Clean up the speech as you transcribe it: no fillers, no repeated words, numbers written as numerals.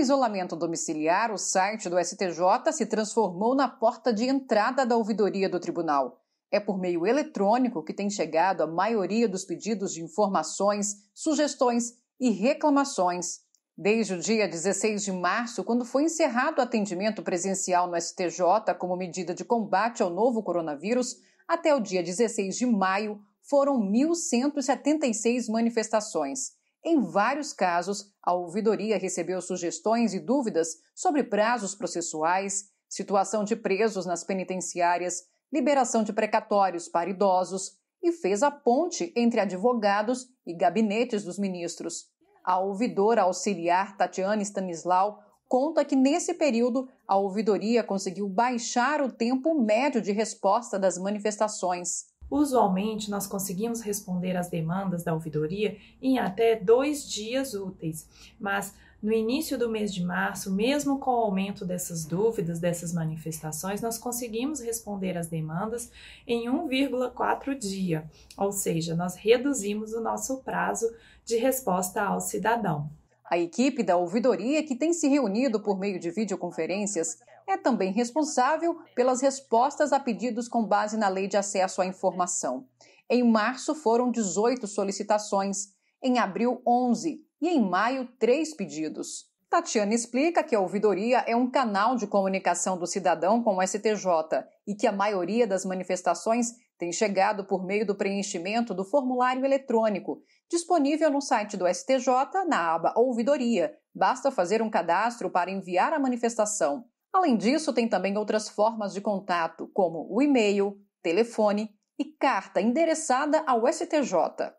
isolamento domiciliar, o site do STJ se transformou na porta de entrada da ouvidoria do tribunal. É por meio eletrônico que tem chegado a maioria dos pedidos de informações, sugestões e reclamações. Desde o dia 16 de março, quando foi encerrado o atendimento presencial no STJ como medida de combate ao novo coronavírus, até o dia 16 de maio foram 1.176 manifestações. Em vários casos, a ouvidoria recebeu sugestões e dúvidas sobre prazos processuais, situação de presos nas penitenciárias, liberação de precatórios para idosos e fez a ponte entre advogados e gabinetes dos ministros. A ouvidora auxiliar Tatiane Stanislau conta que, nesse período, a ouvidoria conseguiu baixar o tempo médio de resposta das manifestações. Usualmente, nós conseguimos responder às demandas da ouvidoria em até 2 dias úteis, mas no início do mês de março, mesmo com o aumento dessas dúvidas, dessas manifestações, nós conseguimos responder às demandas em 1,4 dia, ou seja, nós reduzimos o nosso prazo de resposta ao cidadão. A equipe da ouvidoria, que tem se reunido por meio de videoconferências, é também responsável pelas respostas a pedidos com base na Lei de Acesso à Informação. Em março foram 18 solicitações, em abril 11 e em maio 3 pedidos. Tatiane explica que a ouvidoria é um canal de comunicação do cidadão com o STJ e que a maioria das manifestações tem chegado por meio do preenchimento do formulário eletrônico, disponível no site do STJ na aba Ouvidoria. Basta fazer um cadastro para enviar a manifestação. Além disso, tem também outras formas de contato, como o e-mail, telefone e carta endereçada ao STJ.